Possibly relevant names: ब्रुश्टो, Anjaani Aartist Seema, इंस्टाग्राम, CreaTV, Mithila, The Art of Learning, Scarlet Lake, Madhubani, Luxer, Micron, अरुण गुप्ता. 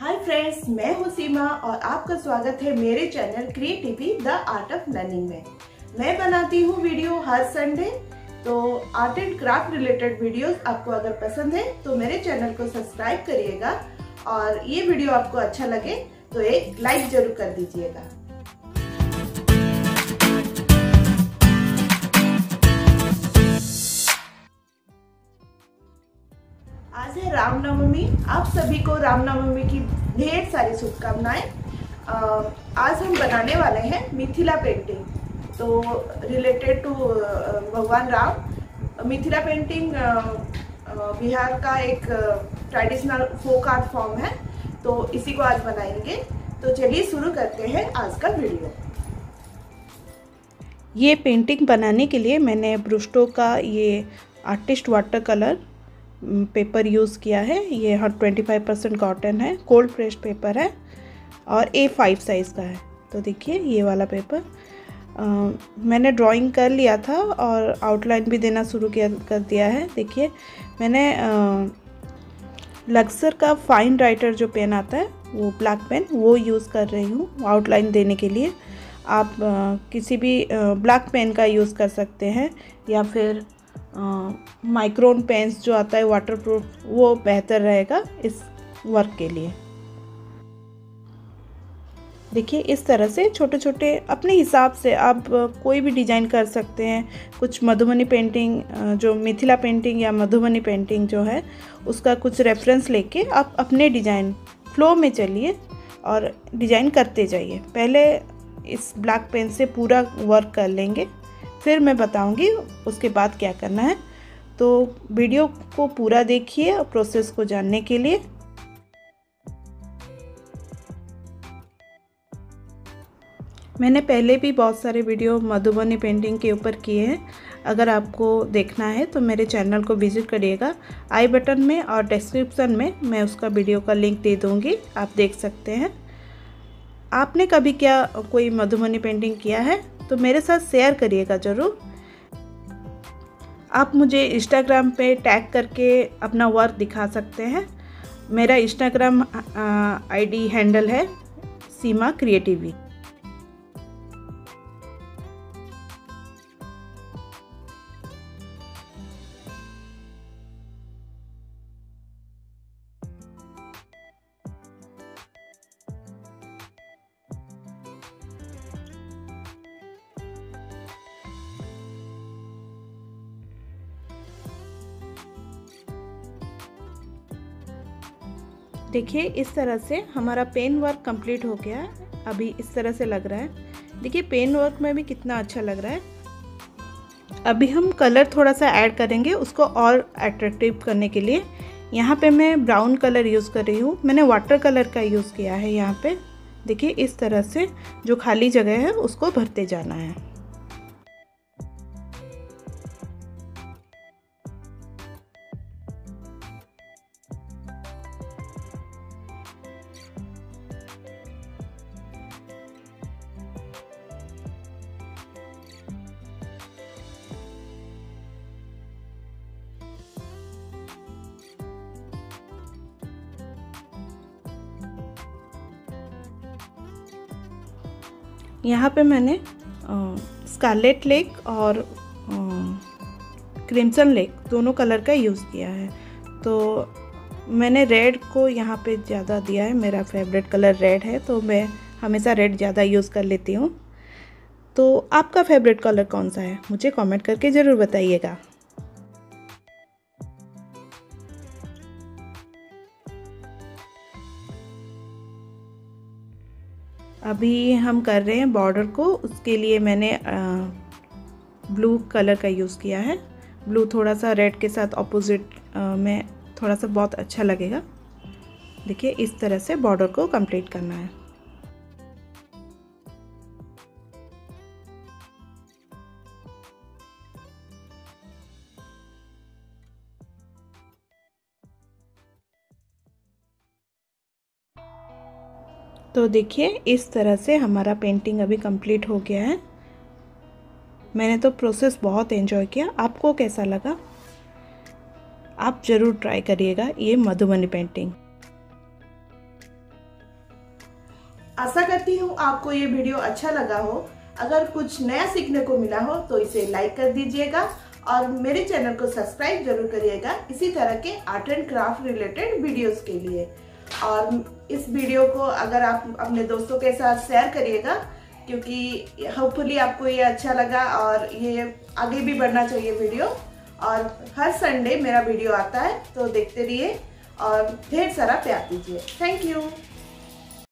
Hi friends, मैं हूँ सीमा और आपका स्वागत है मेरे channel क्रिएटिवी the art of learning में। मैं बनाती हूँ वीडियो हर संडे, तो art and craft related videos आपको अगर पसंद है तो मेरे चैनल को सब्सक्राइब करिएगा और ये वीडियो आपको अच्छा लगे तो एक लाइक जरूर कर दीजिएगा। आज है रामनवमी। आप सभी को रामनवमी की ढेर सारी शुभकामनाएं। आज हम बनाने वाले हैं मिथिला पेंटिंग, तो रिलेटेड टू भगवान राम। मिथिला पेंटिंग बिहार का एक ट्रेडिशनल फोक आर्ट फॉर्म है, तो इसी को आज बनाएंगे। तो चलिए शुरू करते हैं आज का वीडियो। ये पेंटिंग बनाने के लिए मैंने ब्रुश्टो का ये artist water colour paper use किया है। ये 25% कॉटन है, कोल्ड प्रेस्ड पेपर है और A5 साइज़ का है। तो देखिए ये वाला पेपर मैंने ड्राइंग कर लिया था और आउटलाइन भी देना शुरू किया कर दिया है। देखिए मैंने लक्सर का फाइन राइटर जो पेन आता है वो ब्लैक पेन वो यूज़ कर रही हूँ आउटलाइन देने के लिए। आप किसी भी ब्लैक पेन का यूज़ कर सकते हैं या फिर माइक्रोन पेन्स जो आता है वाटरप्रूफ, वो बेहतर रहेगा इस वर्क के लिए। देखिए इस तरह से छोटे छोटे अपने हिसाब से आप कोई भी डिज़ाइन कर सकते हैं। कुछ मधुबनी पेंटिंग जो मिथिला पेंटिंग या मधुबनी पेंटिंग जो है उसका कुछ रेफरेंस लेके आप अपने डिज़ाइन फ्लो में चलिए और डिज़ाइन करते जाइए। पहले इस ब्लैक पेन से पूरा वर्क कर लेंगे, फिर मैं बताऊंगी उसके बाद क्या करना है। तो वीडियो को पूरा देखिए और प्रोसेस को जानने के लिए। मैंने पहले भी बहुत सारे वीडियो मधुबनी पेंटिंग के ऊपर किए हैं। अगर आपको देखना है तो मेरे चैनल को विजिट करिएगा। आई बटन में और डिस्क्रिप्शन में मैं उसका वीडियो का लिंक दे दूंगी, आप देख सकते हैं। आपने कभी क्या कोई मधुबनी पेंटिंग किया है तो मेरे साथ शेयर करिएगा ज़रूर। आप मुझे इंस्टाग्राम पे टैग करके अपना वर्क दिखा सकते हैं। मेरा इंस्टाग्राम आईडी हैंडल है सीमा क्रिएटिवी। देखिए इस तरह से हमारा पेन वर्क कंप्लीट हो गया। अभी इस तरह से लग रहा है। देखिए पेन वर्क में भी कितना अच्छा लग रहा है। अभी हम कलर थोड़ा सा ऐड करेंगे उसको और अट्रैक्टिव करने के लिए। यहाँ पे मैं ब्राउन कलर यूज़ कर रही हूँ। मैंने वाटर कलर का यूज़ किया है यहाँ पे। देखिए इस तरह से जो खाली जगह है उसको भरते जाना है। यहाँ पे मैंने स्कारलेट लेक और क्रिम्सन लेक दोनों कलर का यूज़ किया है। तो मैंने रेड को यहाँ पे ज़्यादा दिया है। मेरा फेवरेट कलर रेड है तो मैं हमेशा रेड ज़्यादा यूज़ कर लेती हूँ। तो आपका फेवरेट कलर कौन सा है मुझे कमेंट करके ज़रूर बताइएगा। अभी हम कर रहे हैं बॉर्डर को, उसके लिए मैंने ब्लू कलर का यूज़ किया है। ब्लू थोड़ा सा रेड के साथ ऑपोजिट में थोड़ा सा बहुत अच्छा लगेगा। देखिए इस तरह से बॉर्डर को कंप्लीट करना है। तो देखिए इस तरह से हमारा पेंटिंग अभी कंप्लीट हो गया है। मैंने तो प्रोसेस बहुत एंजॉय किया। आपको कैसा लगा? आप ज़रूर ट्राई करिएगा ये मधुबनी पेंटिंग। आशा करती हूँ आपको ये वीडियो अच्छा लगा हो। अगर कुछ नया सीखने को मिला हो तो इसे लाइक कर दीजिएगा और मेरे चैनल को सब्सक्राइब जरूर करिएगा इसी तरह के art and craft related videos के लिए। और इस वीडियो को अगर आप अपने दोस्तों के साथ शेयर करिएगा, क्योंकि होपफुली आपको ये अच्छा लगा और ये आगे भी बढ़ना चाहिए वीडियो। और हर संडे मेरा वीडियो आता है तो देखते रहिए और ढेर सारा प्यार दीजिए। Thank you.